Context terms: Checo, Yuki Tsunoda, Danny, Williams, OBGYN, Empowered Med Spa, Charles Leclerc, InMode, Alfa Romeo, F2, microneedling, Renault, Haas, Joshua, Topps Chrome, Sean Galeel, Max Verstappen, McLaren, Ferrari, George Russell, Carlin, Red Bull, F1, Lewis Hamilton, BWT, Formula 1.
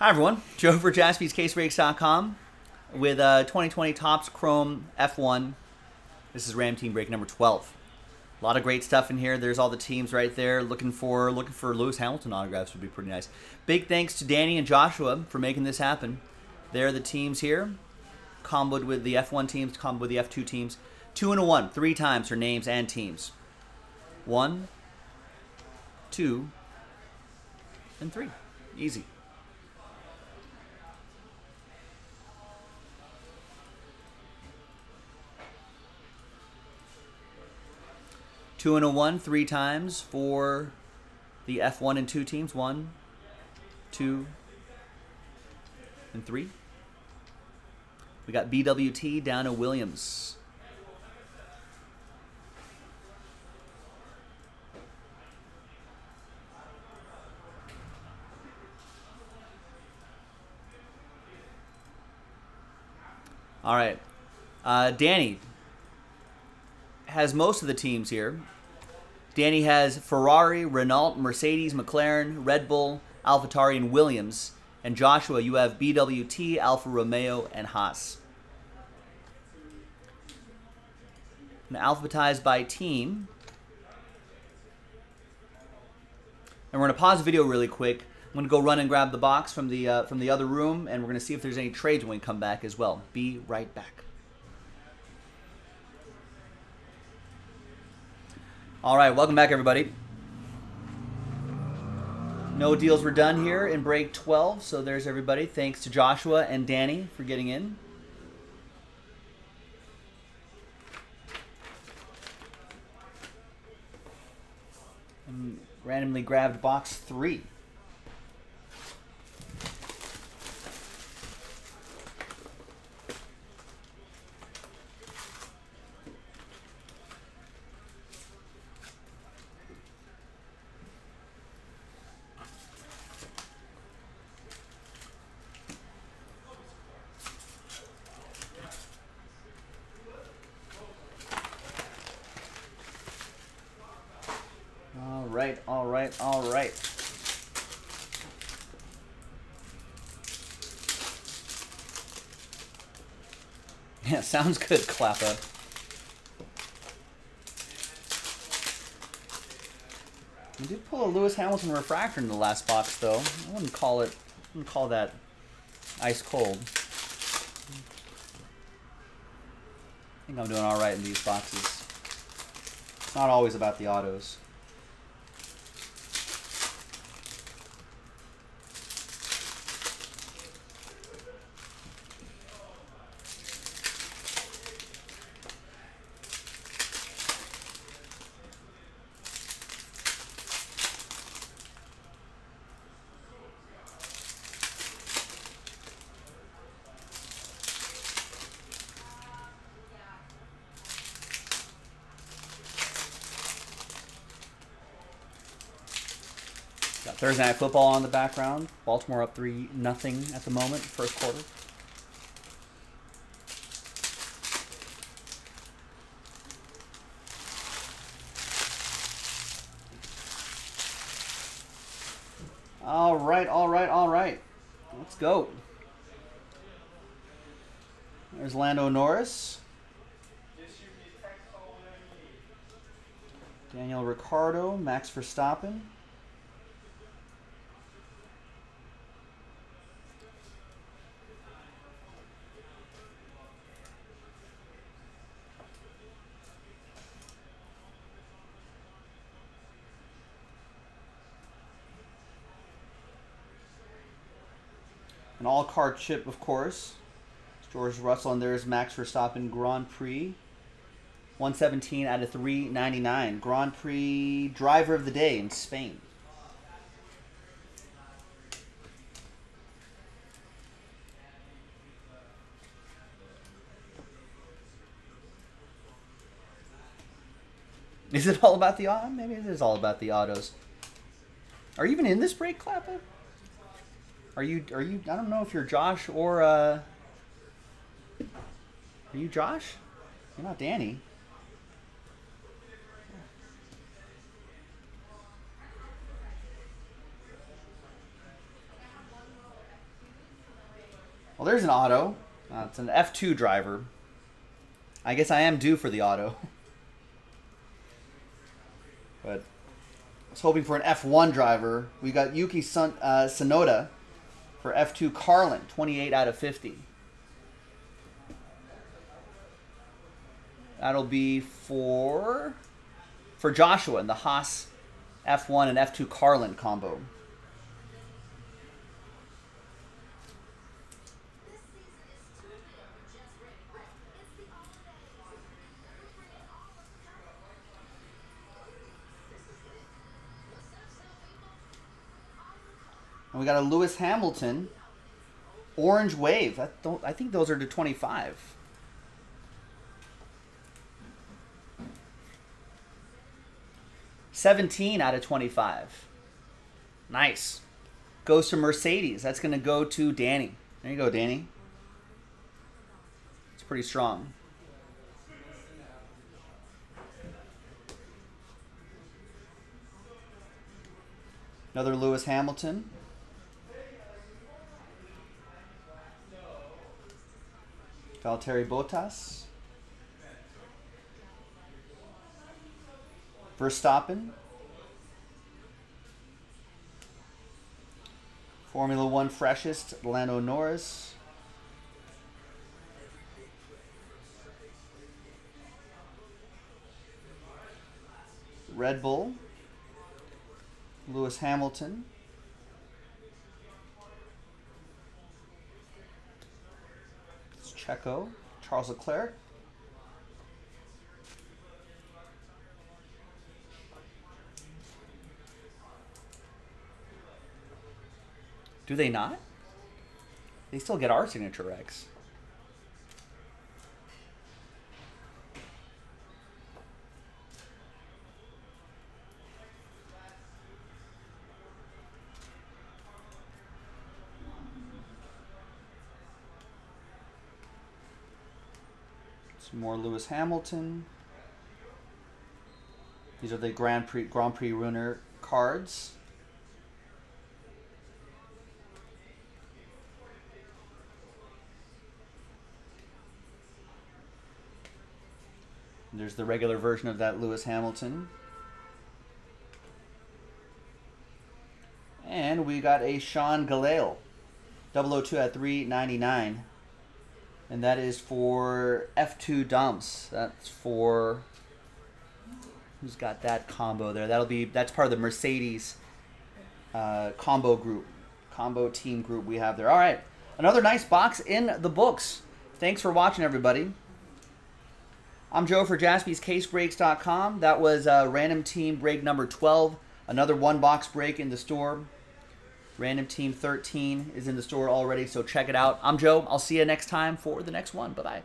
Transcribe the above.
Hi everyone, Joe for JaspysCaseBreaks.com with 2020 Topps Chrome F1. This is Ram Team Break number 12. A lot of great stuff in here. There's all the teams right there. Looking for Lewis Hamilton autographs would be pretty nice. Big thanks to Danny and Joshua for making this happen. They're the teams here, comboed with the F1 teams, comboed with the F2 teams. 2 and a 1, 3 times for names and teams. 1, 2, and 3. Easy. Two and a one, 3 times for the F1 and 2 teams. 1, 2, and 3. We got BWT down to Williams. All right. Danny has most of the teams here. Danny has Ferrari, Renault, Mercedes, McLaren, Red Bull, AlphaTauri, and Williams. And Joshua, you have BWT, Alfa Romeo, and Haas. And alphabetized by team. And we're going to pause the video really quick. I'm going to go run and grab the box from the other room, and we're going to see if there's any trades when we come back as well. Be right back. All right, welcome back, everybody. No deals were done here in break 12, so there's everybody. Thanks to Joshua and Danny for getting in. And randomly grabbed box 3. All right. Yeah, sounds good, clap up. We did pull a Lewis Hamilton refractor in the last box though. I wouldn't call it, I wouldn't call that ice cold. I think I'm doing all right in these boxes. It's not always about the autos. Thursday Night Football on the background. Baltimore up 3-0 at the moment, first quarter. All right. Let's go. There's Lando Norris. Daniel Ricciardo, Max Verstappen. An all-card chip, of course. It's George Russell, and there's Max Verstappen Grand Prix. 117 out of 399. Grand Prix Driver of the Day in Spain. Is it all about the autos? Maybe it is all about the autos. Are you even in this break, Clappa? Are you, I don't know if you're Josh or, are you Josh? You're not Danny. Well, there's an auto. It's an F2 driver. I guess I am due for the auto. But I was hoping for an F1 driver. We got Yuki Tsunoda for F2 Carlin, 28 out of 50. That'll be for Joshua in the Haas F1 and F2 Carlin combo. And we got a Lewis Hamilton orange wave. I think those are to 25. $17 out of $25. Nice. Goes to Mercedes. That's going to go to Danny. There you go, Danny. It's pretty strong. Another Lewis Hamilton. Valtteri Bottas. Verstappen. Formula One freshest, Lando Norris. Red Bull. Lewis Hamilton. Checo, Charles Leclerc. Do they not? They still get our signature Rex. Some more Lewis Hamilton. These are the Grand Prix winner cards. And there's the regular version of that Lewis Hamilton. And we got a Sean Galeel, 002 at 399. And that is for F2 dumps. That's for, who's got that combo there? That's part of the Mercedes combo team group we have there. All right, another nice box in the books. Thanks for watching, everybody. I'm Joe for JaspysCaseBreaks.com. That was random team break number 12. Another one box break in the store. Random Team 13 is in the store already, so check it out. I'm Joe. I'll see you next time for the next one. Bye-bye.